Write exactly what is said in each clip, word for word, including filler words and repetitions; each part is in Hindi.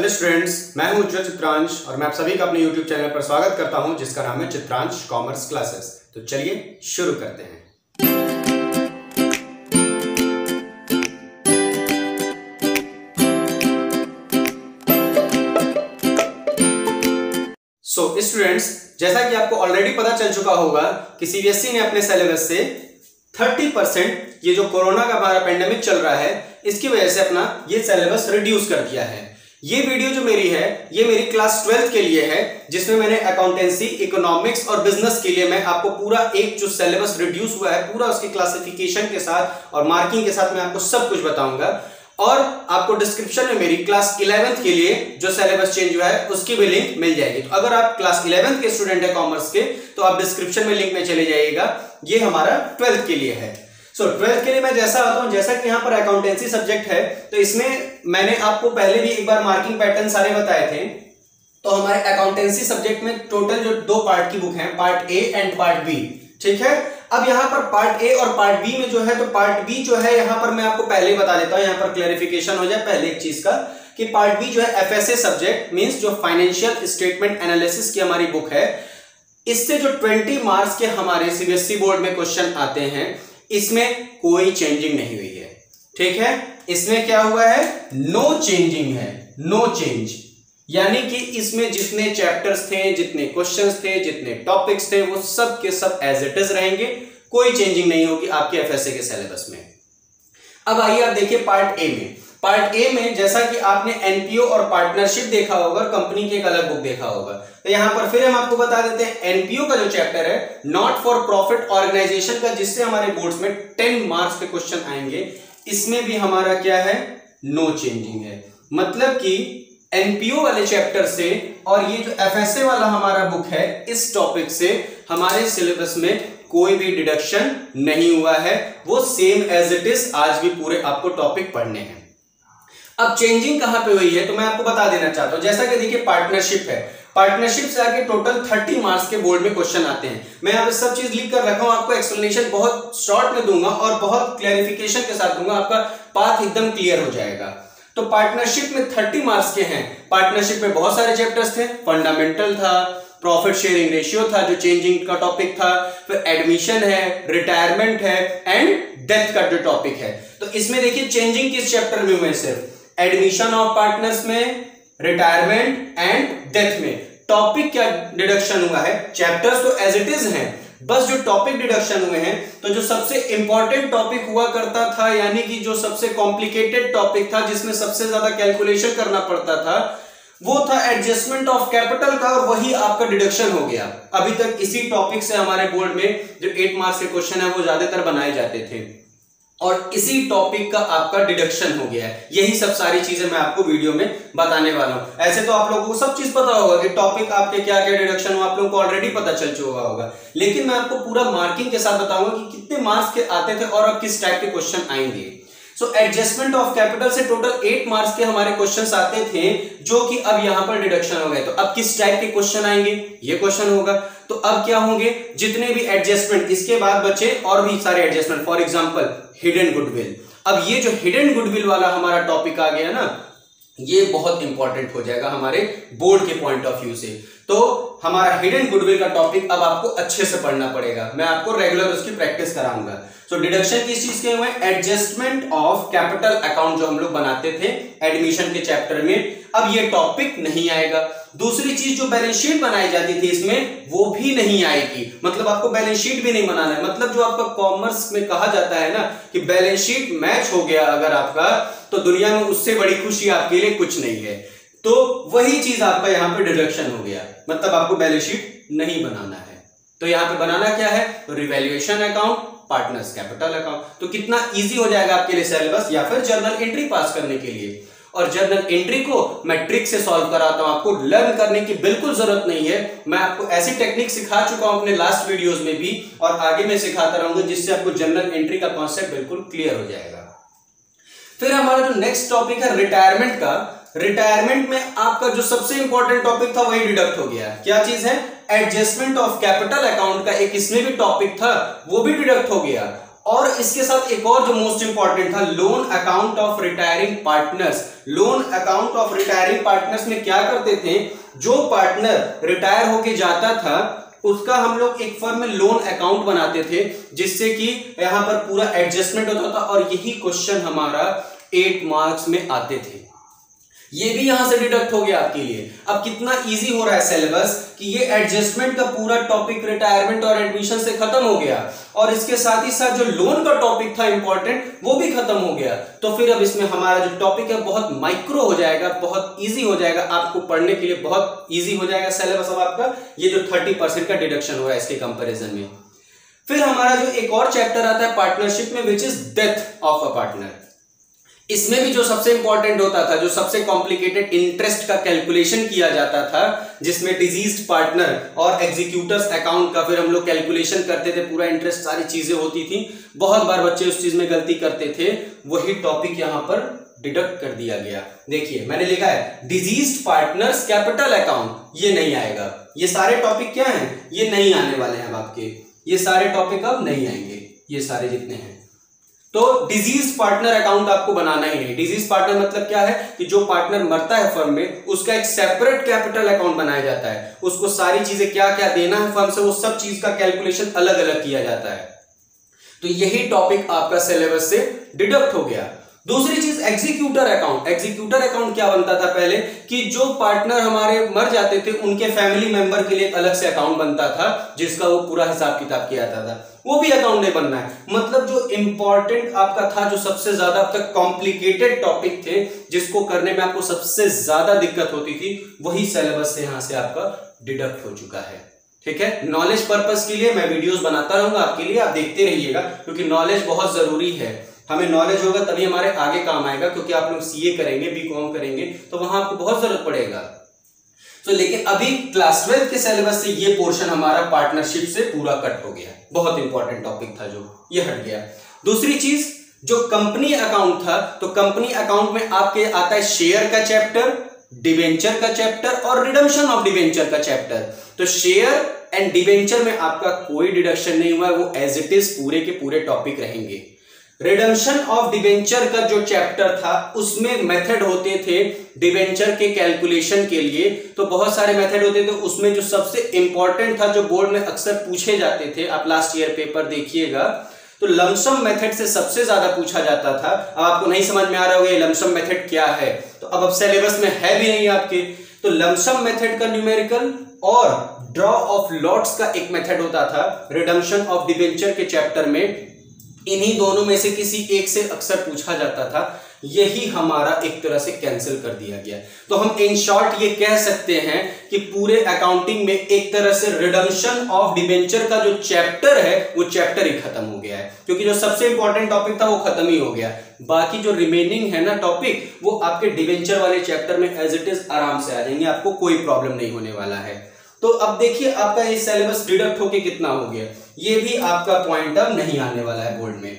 हेलो स्टूडेंट्स, मैं हूं उज्जवल चित्रांश और मैं आप सभी का अपने यूट्यूब चैनल पर स्वागत करता हूं जिसका नाम है चित्रांश कॉमर्स क्लासेस। तो चलिए शुरू करते हैं। सो so, स्टूडेंट्स, जैसा कि आपको ऑलरेडी पता चल चुका होगा कि सीबीएसई ने अपने सिलेबस से तीस परसेंट ये जो कोरोना का हमारा पेंडेमिक चल रहा है इसकी वजह से अपना ये सिलेबस रिड्यूस कर दिया है। ये वीडियो जो मेरी है ये मेरी क्लास ट्वेल्थ के लिए है जिसमें मैंने अकाउंटेंसी, इकोनॉमिक्स और बिजनेस के लिए मैं आपको पूरा एक जो सिलेबस रिड्यूस हुआ है पूरा उसकी क्लासिफिकेशन के साथ और मार्किंग के साथ मैं आपको सब कुछ बताऊंगा। और आपको डिस्क्रिप्शन में मेरी क्लास इलेवेंथ के लिए जो सिलेबस चेंज हुआ है उसकी भी लिंक मिल जाएगी। तो अगर आप क्लास इलेवेंथ के स्टूडेंट है कॉमर्स के तो आप डिस्क्रिप्शन में लिंक में चले जाइएगा। ये हमारा ट्वेल्थ के लिए है। सो so, ट्वेल्थ के लिए मैं जैसा आता हूं, जैसा कि यहाँ पर अकाउंटेंसी सब्जेक्ट है तो इसमें मैंने आपको पहले भी एक बार मार्किंग पैटर्न सारे बताए थे। तो हमारे अकाउंटेंसी सब्जेक्ट में टोटल जो दो पार्ट की बुक है, part A and part B, ठीक है। अब यहाँ पर पार्ट ए और पार्ट बी में जो है, तो पार्ट बी जो है यहाँ पर मैं आपको पहले ही बता देता हूँ, यहाँ पर क्लैरिफिकेशन हो जाए पहले एक चीज का कि पार्ट बी जो है एफएसए सब्जेक्ट मीन्स जो फाइनेंशियल स्टेटमेंट एनालिसिस की हमारी बुक है, इससे जो ट्वेंटी मार्क्स के हमारे सीबीएसई बोर्ड में क्वेश्चन आते हैं इसमें कोई चेंजिंग नहीं हुई है, ठीक है। इसमें क्या हुआ है, नो चेंजिंग है, नो चेंज, यानी कि इसमें जितने चैप्टर्स थे, जितने क्वेश्चंस थे, जितने टॉपिक्स थे वो सब के सब एज इट इज रहेंगे, कोई चेंजिंग नहीं होगी आपके एफएसए के सिलेबस में। अब आइए आप देखिए पार्ट ए में। पार्ट ए में जैसा कि आपने एनपीओ और पार्टनरशिप देखा होगा, कंपनी के एक अलग बुक देखा होगा, तो यहां पर फिर हम आपको बता देते हैं एनपीओ का जो चैप्टर है नॉट फॉर प्रॉफिट ऑर्गेनाइजेशन का, जिससे हमारे बोर्ड्स में टेन मार्क्स के क्वेश्चन आएंगे, इसमें भी हमारा क्या है, नो चेंजिंग है। मतलब कि एनपीओ वाले चैप्टर से और ये जो एफएसए वाला हमारा बुक है इस टॉपिक से हमारे सिलेबस में कोई भी डिडक्शन नहीं हुआ है, वो सेम एज इट इज आज भी पूरे आपको टॉपिक पढ़ने हैं। अब चेंजिंग कहां पे हुई है तो मैं आपको बता देना चाहता हूं। जैसा कि देखिए पार्टनरशिप है, पार्टनरशिप से आके टोटल तीस मार्क्स के बोर्ड में क्वेश्चन आते हैं। मैं यहां पे सब चीज लिख कर रखा हूं, आपको एक्सप्लेनेशन बहुत शॉर्ट में दूंगा और बहुत क्लैरिफिकेशन के साथ दूंगा, आपका पाथ एकदम क्लियर हो जाएगा। तो पार्टनरशिप में तीस मार्क्स के हैं। पार्टनरशिप में बहुत सारे चैप्टर्स थे, फंडामेंटल था, प्रॉफिट शेयरिंग रेशियो था जो चेंजिंग का टॉपिक था, फिर एडमिशन है, रिटायरमेंट है एंड डेथ का जो टॉपिक है। तो इसमें देखिए चेंजिंग किस चैप्टर में हुए, सिर्फ एडमिशन ऑफ पार्टनर्स में, रिटायरमेंट एंड डेथ में। टॉपिक क्या डिडक्शन हुआ है, चैप्टर्स तो एज इट इज हैं, बस जो टॉपिक डिडक्शन हुए हैं तो जो सबसे इंपॉर्टेंट टॉपिक हुआ करता था, यानी कि जो सबसे कॉम्प्लिकेटेड टॉपिक था जिसमें सबसे ज्यादा कैलकुलेशन करना पड़ता था, वो था एडजस्टमेंट ऑफ कैपिटल का, और वही आपका डिडक्शन हो गया। अभी तक इसी टॉपिक से हमारे बोर्ड में जो एट मार्क्स के क्वेश्चन है वो ज्यादातर बनाए जाते थे और इसी टॉपिक का आपका डिडक्शन हो गया है। यही सब सारी चीजें मैं आपको वीडियो में बताने वाला हूं। ऐसे तो आप लोगों को सब चीज पता होगा कि टॉपिक आपके क्या क्या डिडक्शन हो, आप लोगों को ऑलरेडी पता चल चुका होगा, लेकिन मैं आपको पूरा मार्किंग के साथ बताऊंगा कि कितने मार्क्स के आते थे और अब किस टाइप के क्वेश्चन आएंगे। सो एडजस्टमेंट ऑफ कैपिटल से टोटल एट मार्क्स के हमारे क्वेश्चन आते थे जो कि अब यहां पर डिडक्शन हो गए। तो अब किस टाइप के क्वेश्चन आएंगे, ये क्वेश्चन होगा। तो अब क्या होंगे, जितने भी एडजस्टमेंट इसके बाद बचे और भी सारे adjustment, for example hidden goodwill. अब ये जो हिडन गुडविल वाला हमारा टॉपिक आ गया ना, ये बहुत इंपॉर्टेंट हो जाएगा हमारे बोर्ड के पॉइंट ऑफ व्यू से। तो हमारा हिडन गुडविल का टॉपिक अब आपको अच्छे से पढ़ना पड़ेगा, मैं आपको रेगुलर उसकी प्रैक्टिस कराऊंगा। सो डिडक्शन किस चीज के हुए, एडजस्टमेंट ऑफ कैपिटल अकाउंट जो हम लोग बनाते थे एडमिशन के चैप्टर में, अब ये टॉपिक नहीं आएगा। दूसरी चीज जो बैलेंस शीट बनाई जाती थी इसमें, वो भी नहीं आएगी। मतलब आपको बैलेंस शीट भी नहीं बनाना है। मतलब जो आपका कॉमर्स में कहा जाता है ना कि बैलेंस शीट मैच हो गया अगर आपका, तो दुनिया में उससे बड़ी खुशी आपके लिए कुछ नहीं है। तो वही चीज आपका यहां पर डिडक्शन हो गया, मतलब आपको बैलेंस शीट नहीं बनाना है। तो यहां पे बनाना क्या है, तो revaluation account, partners capital account. तो कितना इजी हो जाएगा आपके लिए सिलेबस या फिर जर्नल एंट्री पास करने के लिए। और जर्नल एंट्री को मैं ट्रिक से सॉल्व कराता हूं, आपको लर्न करने की बिल्कुल जरूरत नहीं है। मैं आपको ऐसी टेक्निक सिखा चुका हूं अपने लास्ट वीडियोस में भी और आगे मैं सिखाता रहूंगा, जिससे आपको जर्नल एंट्री का कॉन्सेप्ट बिल्कुल क्लियर हो जाएगा। फिर हमारा जो नेक्स्ट टॉपिक है रिटायरमेंट का। रिटायरमेंट में आपका जो सबसे इंपॉर्टेंट टॉपिक था वही डिडक्ट हो गया। क्या चीज है, एडजस्टमेंट ऑफ कैपिटल अकाउंट का एक इसमें भी टॉपिक था, वो भी डिडक्ट हो गया। और इसके साथ एक और जो मोस्ट इंपॉर्टेंट था, loan account of retiring partners. Loan account of retiring partners में क्या करते थे, जो पार्टनर रिटायर होके जाता था उसका हम लोग एक फर्म में लोन अकाउंट बनाते थे, जिससे कि यहां पर पूरा एडजस्टमेंट होता था। और यही क्वेश्चन हमारा एट मार्क्स में आते थे, ये भी यहां से डिडक्ट हो गया आपके लिए। अब कितना इजी हो रहा है सिलेबस कि ये एडजस्टमेंट का पूरा टॉपिक रिटायरमेंट और एडमिशन से खत्म हो गया, और इसके साथ ही साथ जो लोन का टॉपिक था इंपॉर्टेंट वो भी खत्म हो गया। तो फिर अब इसमें हमारा जो टॉपिक है बहुत माइक्रो हो जाएगा, बहुत इजी हो जाएगा, आपको पढ़ने के लिए बहुत इजी हो जाएगा सिलेबस अब आपका। ये जो थर्टी परसेंट का डिडक्शन हो रहा है इसके कंपेरिजन में। फिर हमारा जो एक और चैप्टर आता है पार्टनरशिप में, which is death of a partner. इसमें भी जो सबसे इंपॉर्टेंट होता था, जो सबसे कॉम्प्लिकेटेड इंटरेस्ट का कैलकुलेशन किया जाता था, जिसमें डिजीज्ड पार्टनर और एग्जीक्यूटर्स अकाउंट का फिर हम लोग कैलकुलेशन करते थे, पूरा इंटरेस्ट सारी चीजें होती थी। बहुत बार बच्चे उस चीज में गलती करते थे, वही टॉपिक यहां पर डिडक्ट कर दिया गया। देखिए मैंने लिखा है डिजीज्ड पार्टनर्स कैपिटल अकाउंट, ये नहीं आएगा। ये सारे टॉपिक क्या है, ये नहीं आने वाले हैं आपके, ये सारे टॉपिक अब नहीं आएंगे, ये सारे जितने हैं। तो डिजीज पार्टनर अकाउंट आपको बनाना ही नहीं। डिजीज पार्टनर मतलब क्या है कि जो पार्टनर मरता है फर्म में उसका एक सेपरेट कैपिटल अकाउंट बनाया जाता है, उसको सारी चीजें क्या क्या देना है फर्म से वो सब चीज का कैलकुलेशन अलग अलग किया जाता है। तो यही टॉपिक आपका सिलेबस से डिडक्ट हो गया। दूसरी चीज एग्जीक्यूटर अकाउंट। एग्जीक्यूटर अकाउंट क्या बनता था पहले, कि जो पार्टनर हमारे मर जाते थे उनके फैमिली मेंबर के लिए अलग से अकाउंट बनता था, जिसका वो पूरा हिसाब किताब किया जाता था। वो भी अकाउंट नहीं बनना है, मतलब जो इंपॉर्टेंट आपका था, जो सबसे ज्यादा अब तक कॉम्प्लिकेटेड टॉपिक थे, जिसको करने में आपको सबसे ज्यादा दिक्कत होती थी, वही सिलेबस से यहां से आपका डिडक्ट हो चुका है। ठीक है, नॉलेज पर्पस के लिए मैं वीडियोस बनाता रहूंगा आपके लिए, आप देखते रहिएगा, क्योंकि नॉलेज बहुत जरूरी है। हमें नॉलेज होगा तभी हमारे आगे काम आएगा, क्योंकि आप लोग सीए करेंगे, बीकॉम करेंगे, तो वहां आपको बहुत जरूरत पड़ेगा। तो लेकिन अभी क्लास ट्वेल्थ के सिलेबस से ये पोर्शन हमारा पार्टनरशिप से पूरा कट हो गया, बहुत इंपॉर्टेंट टॉपिक था जो ये हट गया। दूसरी चीज जो कंपनी अकाउंट था, तो कंपनी अकाउंट में आपके आता है शेयर का चैप्टर, डिबेंचर का चैप्टर और रिडम्पशन ऑफ डिबेंचर का चैप्टर। तो शेयर एंड डिबेंचर में आपका कोई डिडक्शन नहीं हुआ, वो एज इट इज पूरे के पूरे टॉपिक रहेंगे। रिडम्पशन ऑफ डिबेंचर का जो चैप्टर था उसमें मेथड होते थे डिबेंचर के कैलकुलेशन के लिए, तो बहुत सारे मेथड होते थे। उसमें जो सबसे इंपॉर्टेंट था, जो बोर्ड में अक्सर पूछे जाते थे, आप लास्ट ईयर पेपर देखिएगा, तो लमसम मेथड से सबसे ज्यादा पूछा जाता था। अब आपको नहीं समझ में आ रहा होगा ये लमसम मेथड क्या है, तो अब अब सिलेबस में है भी नहीं आपके। तो लमसम मेथड का न्यूमेरिकल और ड्रॉ ऑफ लॉट्स का एक मेथड होता था रिडम्पशन ऑफ डिबेंचर के चैप्टर में, इन्हीं दोनों में से किसी एक से अक्सर पूछा जाता था। यही हमारा एक तरह से कैंसिल कर दिया गया। तो हम इन शॉर्ट ये कह सकते हैं कि पूरे अकाउंटिंग में एक तरह से रिडम्पशन ऑफ डिबेंचर का जो चैप्टर है वो चैप्टर ही खत्म हो गया है, क्योंकि जो सबसे इंपॉर्टेंट टॉपिक था वो खत्म ही हो गया। बाकी जो रिमेनिंग है ना टॉपिक, वो आपके डिबेंचर वाले चैप्टर में एज इट इज आराम से आ जाएंगे, आपको कोई प्रॉब्लम नहीं होने वाला है। तो अब देखिए आपका ये सिलेबस डिडक्ट होके कितना हो गया। ये भी आपका पॉइंट अब नहीं आने वाला है बोर्ड में,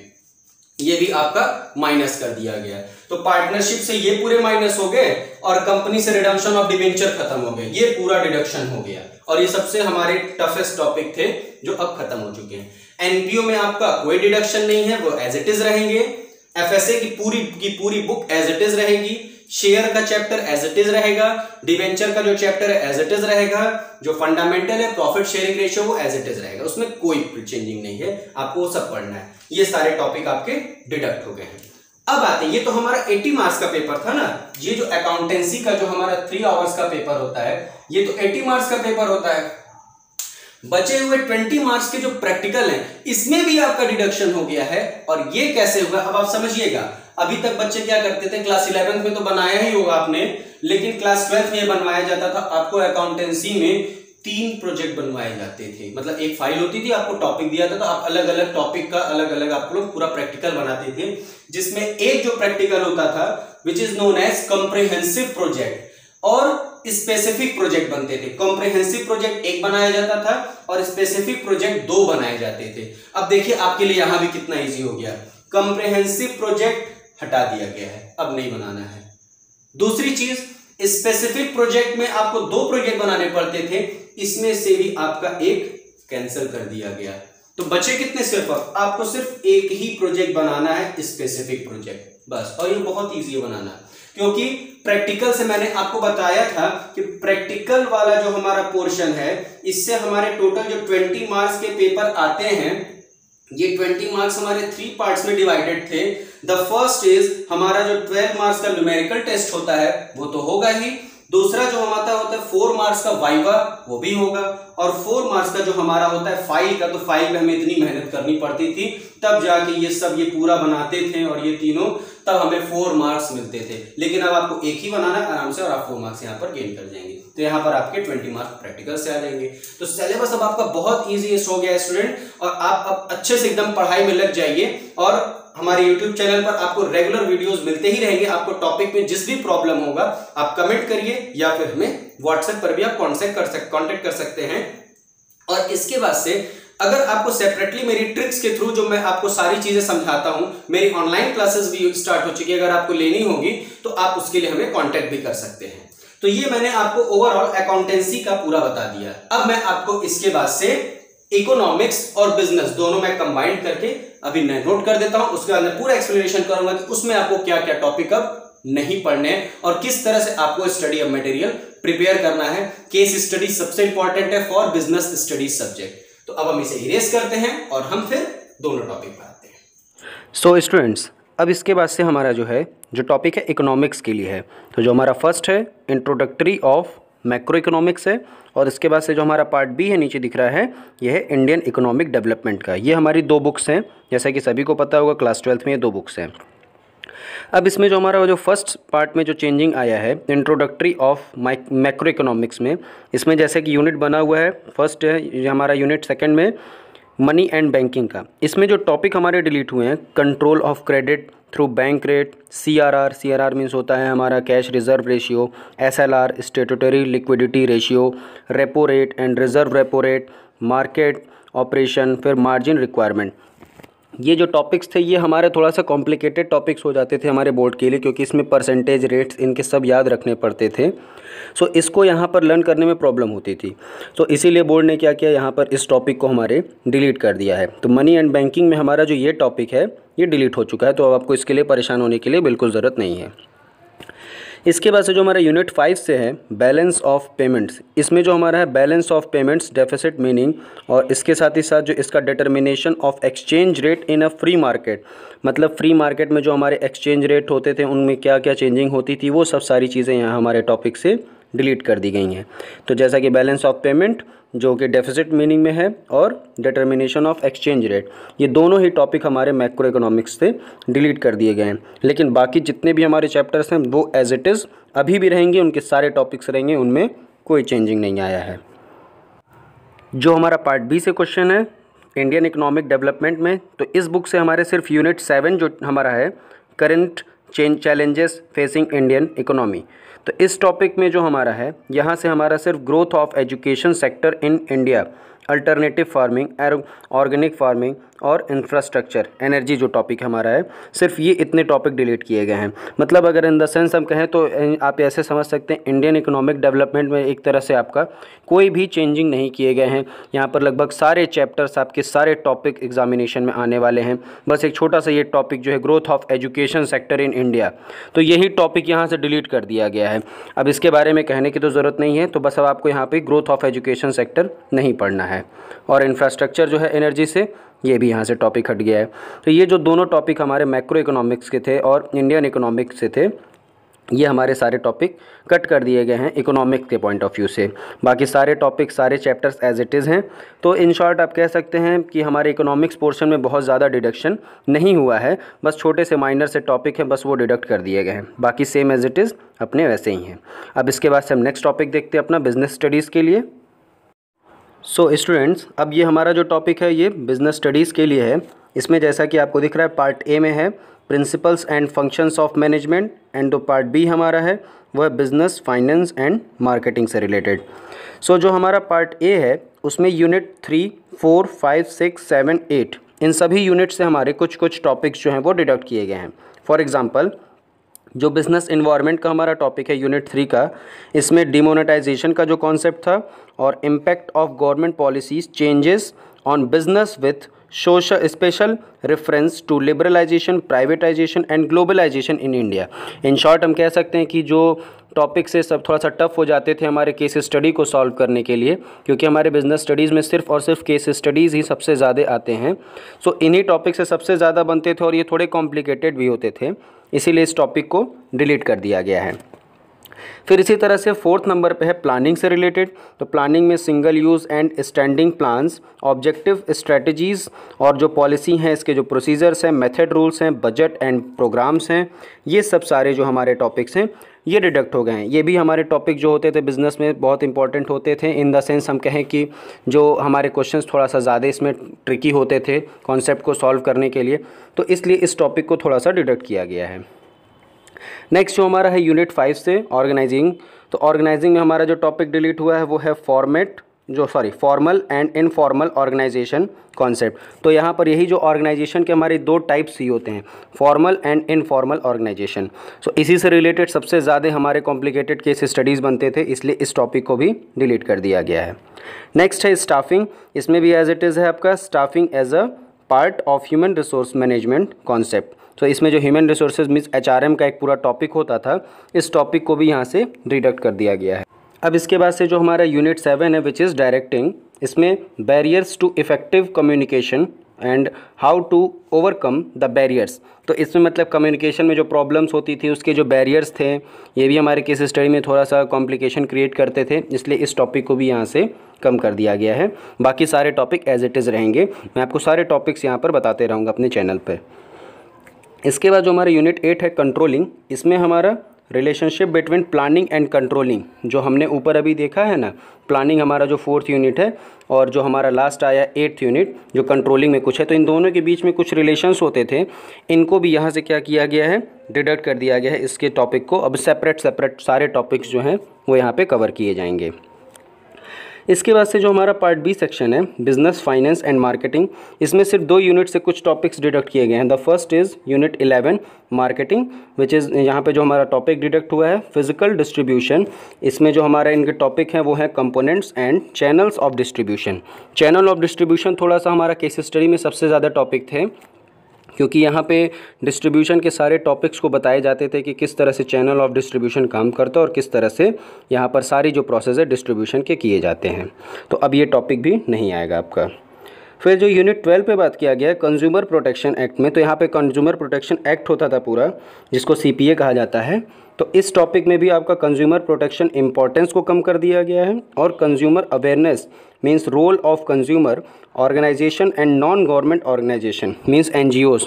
ये भी आपका माइनस कर दिया गया। तो पार्टनरशिप से ये पूरे माइनस हो गए, और कंपनी से रिडम्पशन ऑफ डिबेंचर खत्म हो गए, ये पूरा डिडक्शन हो गया। और ये सबसे हमारे टफेस्ट टॉपिक थे जो अब खत्म हो चुके हैं। एनपीओ में आपका कोई डिडक्शन नहीं है, वो एज इट इज रहेंगे। एफएसए की पूरी की पूरी बुक एज इट इज रहेगी। शेयर का चैप्टर एज इट इज रहेगा। डिबेंचर का जो चैप्टर है एज इट इज रहेगा। जो फंडामेंटल है प्रॉफिट शेयरिंग रेशियो वो एज इट इज रहेगा, उसमें कोई चेंजिंग नहीं है, आपको वो सब पढ़ना है। ये सारे टॉपिक आपके डिडक्ट हो गए हैं। अब आते हैं, ये तो हमारा अस्सी मार्क्स का पेपर था ना, ये जो अकाउंटेंसी का जो हमारा थ्री आवर्स का पेपर होता है, ये तो अस्सी मार्क्स का पेपर होता है। बचे हुए बीस मार्क्स के जो प्रैक्टिकल हैं, इसमें भी आपका डिडक्शन हो गया है। और ये कैसे हुआ अब आप समझिएगा। अभी तक बच्चे क्या करते थे, क्लास इलेवेंथ में तो बनाया ही होगा आपने, लेकिन क्लास ट्वेल्थ में बनवाया जाता था आपको अकाउंटेंसी में तीन प्रोजेक्ट बनवाए जाते थे। मतलब एक फाइल होती थी, आपको टॉपिक दिया था, तो आप अलग अलग टॉपिक का अलग अलग आप लोग पूरा प्रैक्टिकल बनाते थे, जिसमें एक जो प्रैक्टिकल होता था which is known as comprehensive project और स्पेसिफिक प्रोजेक्ट बनते थे। कॉम्प्रिहेंसिव प्रोजेक्ट एक बनाया जाता था और स्पेसिफिक प्रोजेक्ट दो बनाए जाते थे। अब देखिए आपके लिए यहां भी कितना इजी हो गया। कॉम्प्रिहेंसिव प्रोजेक्ट हटा दिया गया है, अब नहीं बनाना है। दूसरी चीज, स्पेसिफिक प्रोजेक्ट में आपको दो प्रोजेक्ट बनाने पड़ते थे, इसमें से भी आपका एक कैंसिल कर दिया गया। तो बचे कितने सिर्फ आपको सिर्फ एक ही प्रोजेक्ट बनाना है, स्पेसिफिक प्रोजेक्ट बस। और ये बहुत ईजी है बनाना, क्योंकि प्रैक्टिकल से मैंने आपको बताया था कि प्रैक्टिकल वाला जो हमारा पोर्शन है इससे हमारे टोटल जो बीस मार्क्स के पेपर आते हैं, ये बीस मार्क्स हमारे थ्री पार्ट्स में डिवाइडेड थे। द फर्स्ट इज हमारा जो बारह मार्क्स का न्यूमेरिकल टेस्ट होता है वो तो होगा ही, दूसरा जो हमारा होता है फोर मार्क्स का वाइवा वो भी होगा, और फोर मार्क्स का जो हमारा होता है फाइल का, तो फाइल में हमें इतनी मेहनत करनी पड़ती थी तब जाके ये सब ये पूरा बनाते थे, और ये तीनों तब हमें फोर मार्क्स मिलते थे। लेकिन अब आपको एक ही बनाना है आराम से, और आप फोर मार्क्स यहाँ पर गेन कर जाएंगे, तो यहाँ पर आपके ट्वेंटी मार्क्स प्रैक्टिकल से आ जाएंगे। तो सिलेबस अब आपका बहुत ईजी हो गया है स्टूडेंट, और आप अब अच्छे से एकदम पढ़ाई में लग जाइए। और हमारे YouTube चैनल पर आपको रेगुलर वीडियोस मिलते ही रहेंगे। आपको टॉपिक में जिस भी प्रॉब्लम होगा आप कमेंट करिए, या फिर हमें WhatsApp पर भी आप कॉन्टेक्ट कर सकते कॉन्टेक्ट कर सकते हैं। और इसके बाद से अगर आपको सेपरेटली मेरी ट्रिक्स के थ्रू जो मैं आपको सारी चीजें समझाता हूं, मेरी ऑनलाइन क्लासेस भी स्टार्ट हो चुकी है, अगर आपको लेनी होगी तो आप उसके लिए हमें कॉन्टेक्ट भी कर सकते हैं। तो ये मैंने आपको ओवरऑल अकाउंटेंसी का पूरा बता दिया। अब मैं आपको इसके बाद से इकोनॉमिक्स और बिजनेस दोनों में कंबाइंड करके अभी नोट कर देता हूं, उसके अंदर पूरा एक्सप्लेनेशन करूंगा कि उसमें आपको क्या क्या टॉपिक अब नहीं पढ़ने हैं और किस तरह से आपको स्टडी ऑफ मटेरियल प्रिपेयर करना है। केस स्टडी सबसे इंपॉर्टेंट है फॉर बिजनेस स्टडीज सब्जेक्ट। तो अब हम इसे इरेज करते हैं और हम फिर दोनों टॉपिक पर आते हैं। सो स्टूडेंट्स, अब इसके बाद से हमारा जो है जो टॉपिक है इकोनॉमिक्स के लिए है, तो जो हमारा फर्स्ट है इंट्रोडक्टरी ऑफ मैक्रो इकोनॉमिक्स है, और इसके बाद से जो हमारा पार्ट बी है नीचे दिख रहा है, यह है इंडियन इकोनॉमिक डेवलपमेंट का। ये हमारी दो बुक्स हैं, जैसा कि सभी को पता होगा क्लास ट्वेल्थ में ये दो बुक्स हैं। अब इसमें जो हमारा जो फर्स्ट पार्ट में जो चेंजिंग आया है इंट्रोडक्टरी ऑफ मैक्रो इकोनॉमिक्स में, इसमें जैसे कि यूनिट बना हुआ है, फर्स्ट है हमारा यूनिट, सेकेंड में मनी एंड बैंकिंग का। इसमें जो टॉपिक हमारे डिलीट हुए हैं, control of credit through bank rate, C R R C R R means होता है हमारा cash reserve ratio, S L R statutory liquidity ratio, repo rate and reserve repo rate, market operation, फिर मार्जिन रिक्वायरमेंट। ये जो टॉपिक्स थे ये हमारे थोड़ा सा कॉम्प्लिकेटेड टॉपिक्स हो जाते थे हमारे बोर्ड के लिए, क्योंकि इसमें परसेंटेज रेट्स इनके सब याद रखने पड़ते थे। सो so, इसको यहाँ पर लर्न करने में प्रॉब्लम होती थी। सो so, इसीलिए बोर्ड ने क्या किया, यहाँ पर इस टॉपिक को हमारे डिलीट कर दिया है। तो मनी एंड बैंकिंग में हमारा जो ये टॉपिक है ये डिलीट हो चुका है, तो अब आपको इसके लिए परेशान होने के लिए बिल्कुल ज़रूरत नहीं है। इसके बाद से जो हमारा यूनिट फाइव से है बैलेंस ऑफ पेमेंट्स, इसमें जो हमारा है balance of payments deficit meaning, और इसके साथ ही साथ जो इसका determination of exchange rate in a free market, मतलब फ्री मार्केट में जो हमारे एक्सचेंज रेट होते थे उनमें क्या क्या चेंजिंग होती थी, वो सब सारी चीज़ें यहाँ हमारे टॉपिक से डिलीट कर दी गई हैं। तो जैसा कि बैलेंस ऑफ पेमेंट जो कि डेफिसिट मीनिंग में है और डिटर्मिनेशन ऑफ एक्सचेंज रेट, ये दोनों ही टॉपिक हमारे मैक्रो इकोनॉमिक्स से डिलीट कर दिए गए हैं। लेकिन बाकी जितने भी हमारे चैप्टर्स हैं वो एज इट इज़ अभी भी रहेंगे, उनके सारे टॉपिक्स रहेंगे, उनमें कोई चेंजिंग नहीं आया है। जो हमारा पार्ट बी से क्वेश्चन है इंडियन इकोनॉमिक डेवलपमेंट में, तो इस बुक से हमारे सिर्फ यूनिट सेवन जो हमारा है current change challenges facing Indian economy, तो इस टॉपिक में जो हमारा है यहाँ से हमारा सिर्फ growth of education sector in India, alternative farming, organic farming और इंफ्रास्ट्रक्चर, एनर्जी जो टॉपिक हमारा है, सिर्फ ये इतने टॉपिक डिलीट किए गए हैं। मतलब अगर इन द सेंस हम कहें तो आप ऐसे समझ सकते हैं इंडियन इकोनॉमिक डेवलपमेंट में एक तरह से आपका कोई भी चेंजिंग नहीं किए गए हैं। यहाँ पर लगभग सारे चैप्टर्स आपके सारे टॉपिक एग्जामिनेशन में आने वाले हैं, बस एक छोटा सा ये टॉपिक जो है growth of education sector in India, तो यही टॉपिक यहाँ से डिलीट कर दिया गया है। अब इसके बारे में कहने की तो ज़रूरत नहीं है, तो बस अब आपको यहाँ पर ग्रोथ ऑफ एजुकेशन सेक्टर नहीं पढ़ना है। और इंफ्रास्ट्रक्चर जो है एनर्जी से, ये भी यहाँ से टॉपिक हट गया है। तो ये जो दोनों टॉपिक हमारे मैक्रो इकोनॉमिक्स के थे और इंडियन इकोनॉमिक्स से थे, ये हमारे सारे टॉपिक कट कर दिए गए हैं इकोनॉमिक्स के पॉइंट ऑफ व्यू से। बाकी सारे टॉपिक सारे चैप्टर्स एज इट इज़ हैं। तो इन शॉर्ट आप कह सकते हैं कि हमारे इकोनॉमिक्स पोर्शन में बहुत ज़्यादा डिडक्शन नहीं हुआ है, बस छोटे से माइनर से टॉपिक हैं, बस वो डिडक्ट कर दिए गए हैं, बाकी सेम एज इट इज़ अपने वैसे ही हैं। अब इसके बाद से हम नेक्स्ट टॉपिक देखते हैं अपना बिजनेस स्टडीज़ के लिए। सो so, स्टूडेंट्स, अब ये हमारा जो टॉपिक है ये बिजनेस स्टडीज़ के लिए है। इसमें जैसा कि आपको दिख रहा है पार्ट ए में है principles and functions of management, and जो पार्ट बी हमारा है वह बिजनेस फाइनेंस एंड मार्केटिंग से रिलेटेड। सो so, जो हमारा पार्ट ए है उसमें unit three four five six seven eight इन सभी यूनिट से हमारे कुछ कुछ टॉपिक्स जो हैं वो डिडक्ट किए गए हैं। फॉर एग्ज़ाम्पल जो बिजनेस इन्वायरमेंट का हमारा टॉपिक है यूनिट थ्री का, इसमें डिमोनेटाइजेशन का जो कॉन्सेप्ट था और impact of government policies changes on business with social special reference to liberalization, privatization and globalization in India. In short हम कह सकते हैं कि जो टॉपिक्स से सब थोड़ा सा टफ हो जाते थे हमारे केस स्टडी को सॉल्व करने के लिए, क्योंकि हमारे बिजनेस स्टडीज़ में सिर्फ और सिर्फ केस स्टडीज़ ही सबसे ज़्यादा आते हैं, सो इन्हीं टॉपिक से सबसे ज़्यादा बनते थे और ये थोड़े कॉम्प्लिकेटेड भी होते थे, इसीलिए इस टॉपिक को डिलीट कर दिया गया है। फिर इसी तरह से फोर्थ नंबर पे है प्लानिंग से रिलेटेड, तो प्लानिंग में single use and standing plans, objective strategies और जो पॉलिसी हैं इसके जो प्रोसीजर्स हैं, मेथड रूल्स हैं, बजट एंड प्रोग्राम्स हैं, ये सब सारे जो हमारे टॉपिक्स हैं ये डिडक्ट हो गए हैं। ये भी हमारे टॉपिक जो होते थे बिज़नेस में बहुत इंपॉर्टेंट होते थे, इन द सेंस हम कहें कि जो हमारे क्वेश्चंस थोड़ा सा ज़्यादा इसमें ट्रिकी होते थे कॉन्सेप्ट को सॉल्व करने के लिए, तो इसलिए इस टॉपिक को थोड़ा सा डिडक्ट किया गया है। नेक्स्ट जो हमारा है यूनिट फाइव से ऑर्गेनाइजिंग, तो ऑर्गेनाइजिंग में हमारा जो टॉपिक डिलीट हुआ है वो है फॉर्मेट जो sorry formal and informal organisation concept. तो यहाँ पर यही जो ऑर्गेनाइजेशन के हमारे दो टाइप्स ही होते हैं, formal and informal organisation, so इसी से रिलेटेड सबसे ज़्यादा हमारे कॉम्प्लिकेटेड केस स्टडीज़ बनते थे, इसलिए इस टॉपिक को भी डिलीट कर दिया गया है। नेक्स्ट है स्टाफिंग, इसमें भी एज इट इज़ है आपका staffing as a part of human resource management concept, तो इसमें जो human resources means H R M का एक पूरा टॉपिक होता था, इस टॉपिक को भी यहाँ से डिडक्ट कर दिया गया है। अब इसके बाद से जो हमारा यूनिट सेवन है विच इज़ डायरेक्टिंग, इसमें barriers to effective communication and how to overcome the barriers, तो इसमें मतलब कम्युनिकेशन में जो प्रॉब्लम्स होती थी उसके जो बैरियर्स थे ये भी हमारे केस स्टडी में थोड़ा सा कॉम्प्लिकेशन क्रिएट करते थे, इसलिए इस टॉपिक को भी यहाँ से कम कर दिया गया है। बाकी सारे टॉपिक एज इट इज़ रहेंगे, मैं आपको सारे टॉपिक्स यहाँ पर बताते रहूँगा अपने चैनल पर। इसके बाद जो हमारा यूनिट एट है कंट्रोलिंग, इसमें हमारा relationship between planning and controlling जो हमने ऊपर अभी देखा है ना, प्लानिंग हमारा जो फोर्थ यूनिट है और जो हमारा लास्ट आया एट्थ यूनिट जो कंट्रोलिंग में कुछ है, तो इन दोनों के बीच में कुछ रिलेशंस होते थे, इनको भी यहाँ से क्या किया गया है डिडक्ट कर दिया गया है इसके टॉपिक को। अब सेपरेट सेपरेट सारे टॉपिक्स जो हैं वो यहाँ पर कवर किए जाएंगे। इसके बाद से जो हमारा पार्ट बी सेक्शन है बिजनेस फाइनेंस एंड मार्केटिंग, इसमें सिर्फ दो यूनिट से कुछ टॉपिक्स डिडक्ट किए गए हैं। The first is unit eleven marketing which is, यहाँ पे जो हमारा टॉपिक डिडक्ट हुआ है फिजिकल डिस्ट्रीब्यूशन, इसमें जो हमारा इनके टॉपिक हैं वो है components and channels of distribution. Channel of distribution थोड़ा सा हमारा केस स्टडी में सबसे ज़्यादा टॉपिक थे, क्योंकि यहाँ पे डिस्ट्रीब्यूशन के सारे टॉपिक्स को बताए जाते थे कि किस तरह से चैनल ऑफ डिस्ट्रीब्यूशन काम करता है और किस तरह से यहाँ पर सारी जो प्रोसेस है डिस्ट्रीब्यूशन के किए जाते हैं, तो अब ये टॉपिक भी नहीं आएगा आपका। फिर जो यूनिट ट्वेल्व पे बात किया गया है कंज्यूमर प्रोटेक्शन एक्ट में, तो यहाँ पे कंज्यूमर प्रोटेक्शन एक्ट होता था पूरा, जिसको सी पी ए कहा जाता है, तो इस टॉपिक में भी आपका कंज्यूमर प्रोटेक्शन इंपॉर्टेंस को कम कर दिया गया है और consumer awareness means role of consumer organisation and non government organisation means N G Os,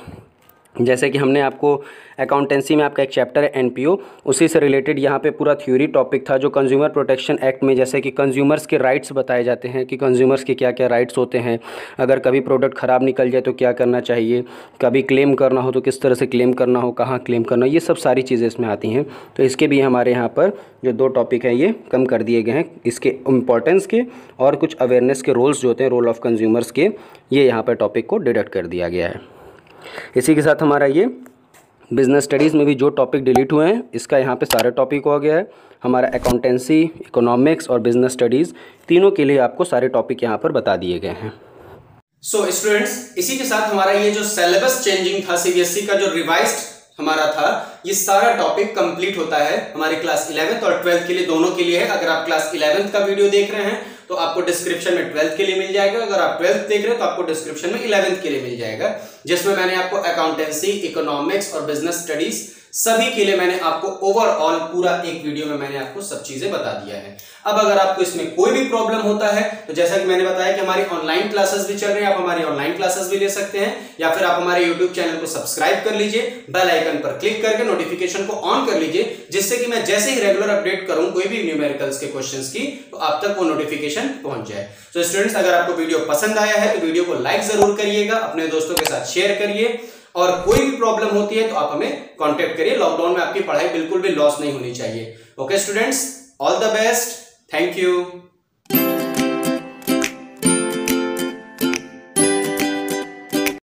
जैसे कि हमने आपको अकाउंटेंसी में आपका एक चैप्टर है एन पी ओ, उसी से रिलेटेड यहाँ पे पूरा थ्योरी टॉपिक था जो कंज्यूमर प्रोटेक्शन एक्ट में, जैसे कि कंज्यूमर्स के राइट्स बताए जाते हैं कि कंज्यूमर्स के क्या क्या राइट्स होते हैं, अगर कभी प्रोडक्ट ख़राब निकल जाए तो क्या करना चाहिए, कभी क्लेम करना हो तो किस तरह से क्लेम करना हो, कहाँ क्लेम करना हो, ये सब सारी चीज़ें इसमें आती हैं, तो इसके भी हमारे यहाँ पर जो दो टॉपिक हैं ये कम कर दिए गए हैं, इसके इम्पोर्टेंस के और कुछ अवेयरनेस के रोल्स जो होते हैं रोल ऑफ़ कंज्यूमर्स के, ये यहाँ पर टॉपिक को डिडक्ट कर दिया गया है। इसी के साथ हमारा ये बिज़नेस स्टडीज़ में भी जो टॉपिक डिलीट हुए हैं इसका यहाँ पे सारा टॉपिक हो गया है। हमारा अकाउंटेंसी, इकोनॉमिक्स और बिज़नेस स्टडीज़ तीनों के लिए आपको सारे टॉपिक यहाँ पर बता दिए गए हैं। सो स्टूडेंट्स, इसी के साथ हमारा ये जो सिलेबस चेंजिंग था सी बी एस ई का, जो रिवाइज्ड हमारा था, ये सारा टॉपिक कंप्लीट होता है हमारे क्लास इलेवेंथ और ट्वेल्थ के लिए, दोनों के लिए है। अगर आप क्लास इलेवेंथ का वीडियो देख रहे हैं तो आपको डिस्क्रिप्शन में ट्वेल्थ के लिए मिल जाएगा, अगर आप ट्वेल्थ देख रहे हैं तो आपको डिस्क्रिप्शन में इलेवेंथ के लिए मिल जाएगा, जिसमें मैंने आपको अकाउंटेंसी, इकोनॉमिक्स और बिजनेस स्टडीज सभी के लिए मैंने आपको ओवरऑल पूरा एक वीडियो में मैंने आपको सब चीजें बता दिया है। अब अगर आपको इसमें कोई भी प्रॉब्लम होता है तो जैसा कि मैंने बताया कि हमारी ऑनलाइन क्लासेस भी चल रही है, आप हमारी ऑनलाइन क्लासेस भी ले सकते हैं, या फिर आप हमारे यूट्यूब चैनल को सब्सक्राइब कर लीजिए, बेल आइकन पर क्लिक करके नोटिफिकेशन को ऑन कर लीजिए, जिससे कि मैं जैसे ही रेगुलर अपडेट करूं कोई भी न्यूमेरिकल्स के क्वेश्चंस की तो आप तक वो नोटिफिकेशन पहुंच जाए। तो स्टूडेंट्स, अगर आपको वीडियो पसंद आया है तो वीडियो को लाइक जरूर करिएगा, अपने दोस्तों के साथ शेयर करिए, और कोई भी प्रॉब्लम होती है तो आप हमें कांटेक्ट करिए। लॉकडाउन में आपकी पढ़ाई बिल्कुल भी लॉस नहीं होनी चाहिए। Okay students, all the best, thank you.